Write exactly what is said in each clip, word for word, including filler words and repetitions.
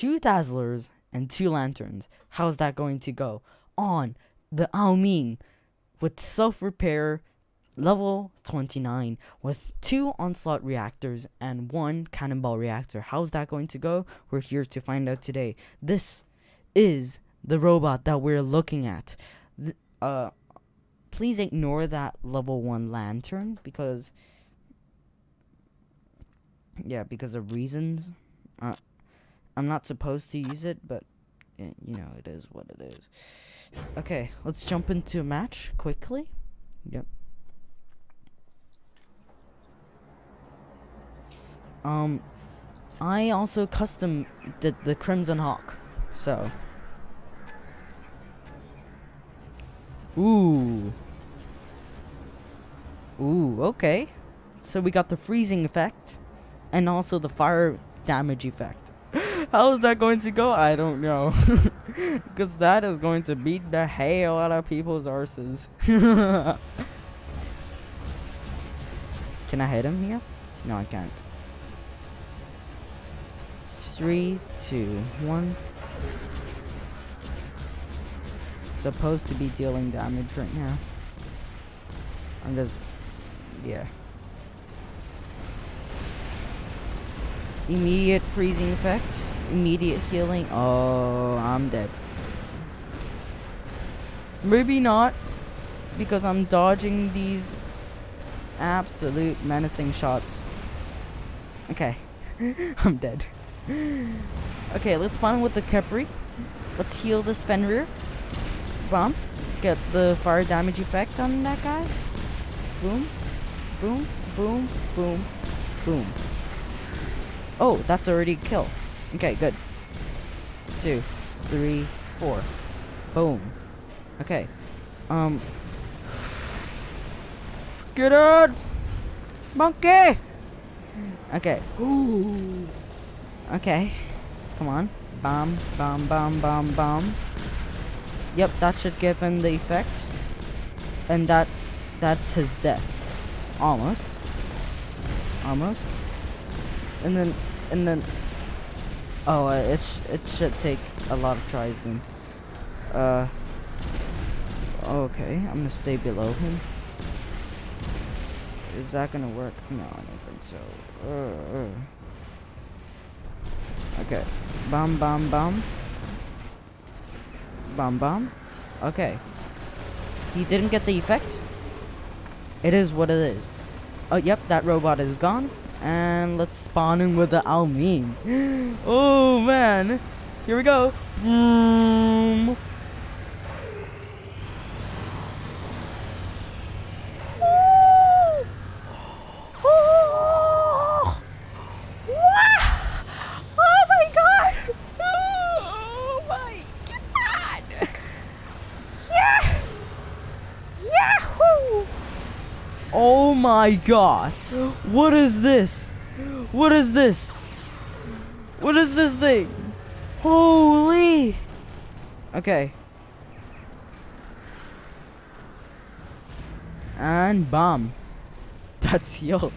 two Dazzlers and two Lanterns. How's that going to go? On the Ao Ming with self-repair, level twenty-nine, with two Onslaught reactors and one Cannonball reactor. How's that going to go? We're here to find out today. This is the robot that we're looking at. Th uh, please ignore that level one Lantern because, yeah, because of reasons. Uh, I'm not supposed to use it, but yeah, you know, it is what it is. Okay, let's jump into a match quickly. Yep. Um, I also custom did the Crimson Hawk, so. Ooh. Ooh, okay. So we got the freezing effect, and also the fire damage effect. How is that going to go? I don't know. Because that is going to beat the hell out of people's arses. Can I hit him here? No, I can't. Three, two, one. Supposed to be dealing damage right now. I'm just, yeah. Immediate freezing effect. Immediate healing. Oh, I'm dead. Maybe not, because I'm dodging these absolute menacing shots. Okay. I'm dead. Okay, let's spawn with the Kepri. Let's heal this Fenrir. Bomb. Get the fire damage effect on that guy. Boom. Boom. Boom. Boom. Boom. Oh, that's already a kill. Okay, good. Two, three, four. Boom. Okay. Um. Get out, monkey. Okay. Ooh. Okay. Come on. Bomb. Bomb. Bomb. Bomb. Bomb. Yep, that should give him the effect, and that that's his death. Almost. Almost. And then. And then, oh, uh, it sh it should take a lot of tries then. Uh, okay, I'm gonna stay below him. Is that gonna work? No, I don't think so. Uh, okay, bomb, bomb, bomb, bomb, bomb. Okay, he didn't get the effect. It is what it is. Oh, yep, that robot is gone. And let's spawn in with the Ao Ming. Oh man, here we go. Boom. Oh my god! Oh my god! Yeah! Yahoo! Oh my god! What is this? What is this? What is this thing? Holy! Okay. And bomb. That's healed.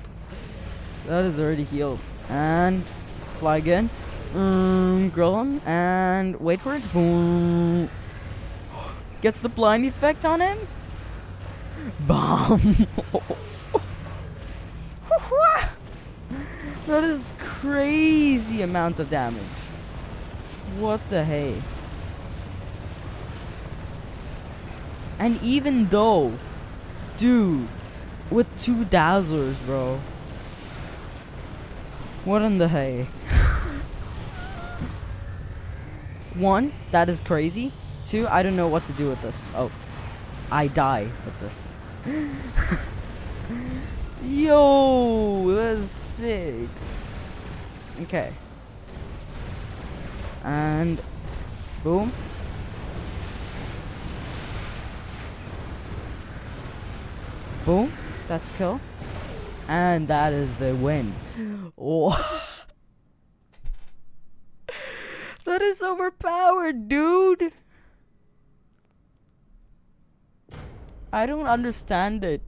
That is already healed. And fly again. Um, grill him and wait for it. Boom. Gets the blind effect on him. Bomb. That is crazy amounts of damage. What the hey? And even though, dude, with two Dazzlers, bro. What in the hey? One, that is crazy. Two, I don't know what to do with this. Oh, I die with this. Yo, that's sick. Okay. And boom. Boom. That's cool. And that is the win. Oh. That is overpowered, dude. I don't understand it.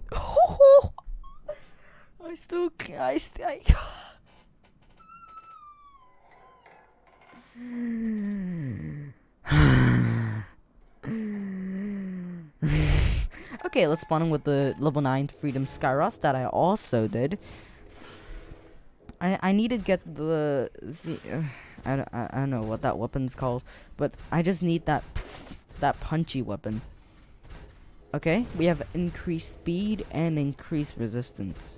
I still can't. I still. I Okay, let's spawn him with the level nine Freedom Skyros that I also did. I, I need to get the... the uh, I, don't, I, I don't know what that weapon's called, but I just need that pff, that punchy weapon. Okay, we have increased speed and increased resistance.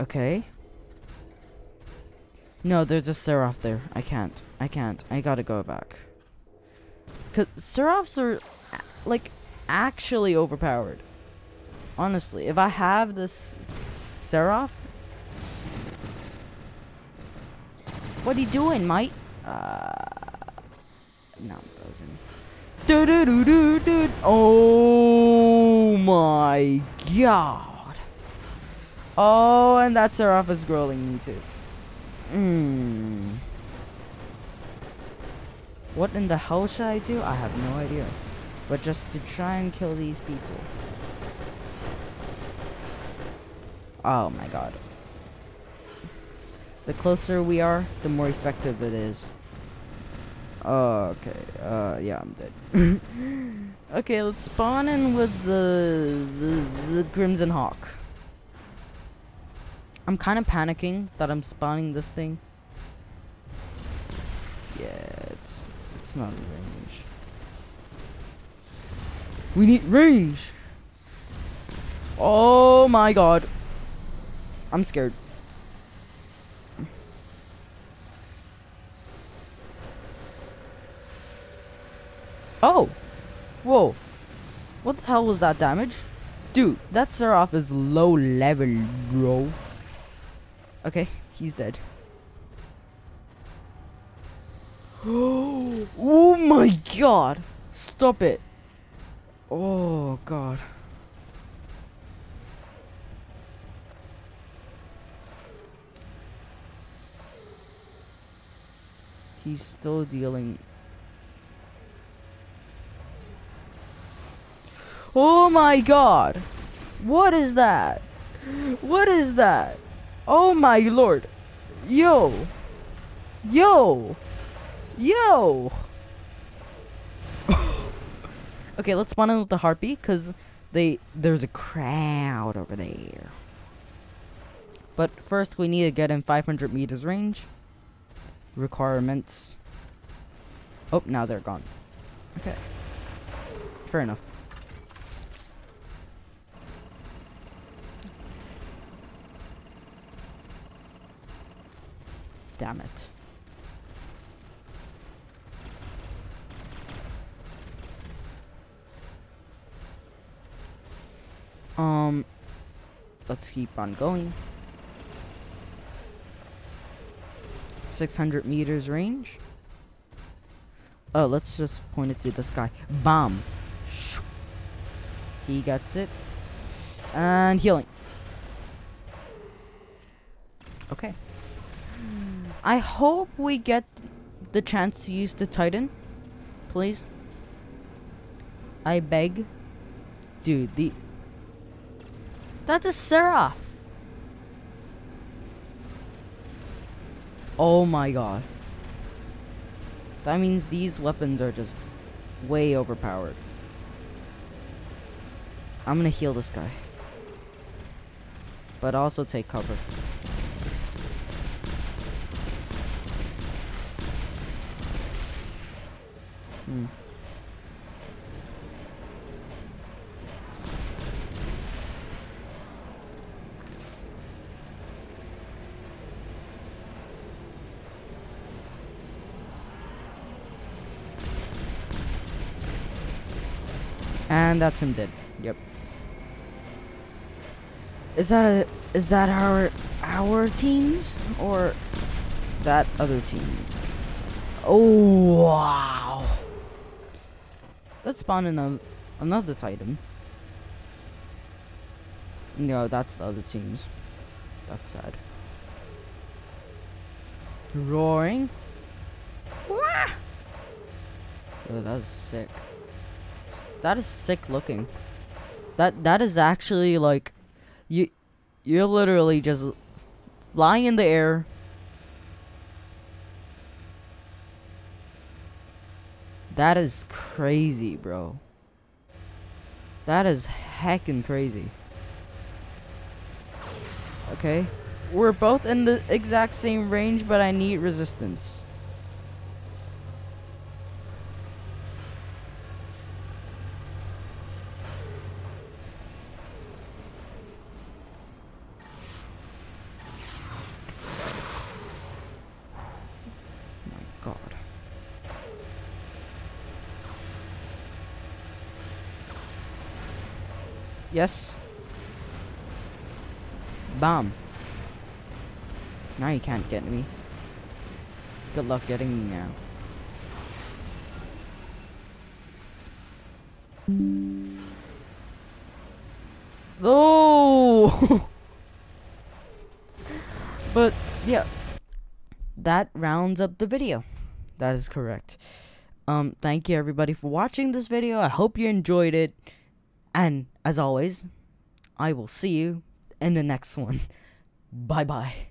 Okay. No, there's a Seraph there. I can't. I can't. I gotta go back. Because Seraphs are, like, actually overpowered. Honestly, if I have this Seraph... What are you doing, mate? Uh, no, I'm frozen. Do do do do do. Oh my god. Oh, and that Seraph is growling me too. Mm. What in the hell should I do? I have no idea. But just to try and kill these people. Oh my god. The closer we are, the more effective it is. Okay, uh, yeah, I'm dead. Okay, let's spawn in with the, the, the Crimson Hawk. I'm kind of panicking that I'm spawning this thing. Yeah, it's it's not in range. We need range. Oh my god, I'm scared. Oh, whoa! What the hell was that damage, dude? That Seraph is low level, bro. Okay, he's dead. Oh my god! Stop it! Oh god. He's still dealing. Oh my god! What is that? What is that? Oh my lord! Yo! Yo! Yo! Okay, let's spawn in with the Harpy, cause they there's a crowd over there. But first, we need to get in five hundred meters range. Requirements. Oh, now they're gone. Okay. Fair enough. Damn it. Um, let's keep on going. six hundred meters range. Oh, let's just point it to the sky. Bomb. He gets it. And healing. Okay. I hope we get the chance to use the Titan. Please. I beg. Dude, the... That's a Seraph! Oh my god. That means these weapons are just way overpowered. I'm gonna heal this guy. But also take cover. Hmm. And that's him dead. Yep. Is that a is that our our teams or that other team? Oh wow. Let's spawn in a, another Titan. No, that's the other teams. That's sad. Roaring. Wah! Oh, that was sick. That is sick looking. That that is actually like, you you're literally just flying in the air. That is crazy, bro. That is heckin' crazy. Okay. We're both in the exact same range, but I need resistance. Yes. Bomb. Now you can't get me. Good luck getting me now. Oh! But, yeah. That rounds up the video. That is correct. Um, thank you everybody for watching this video. I hope you enjoyed it. And, as always, I will see you in the next one. Bye-bye.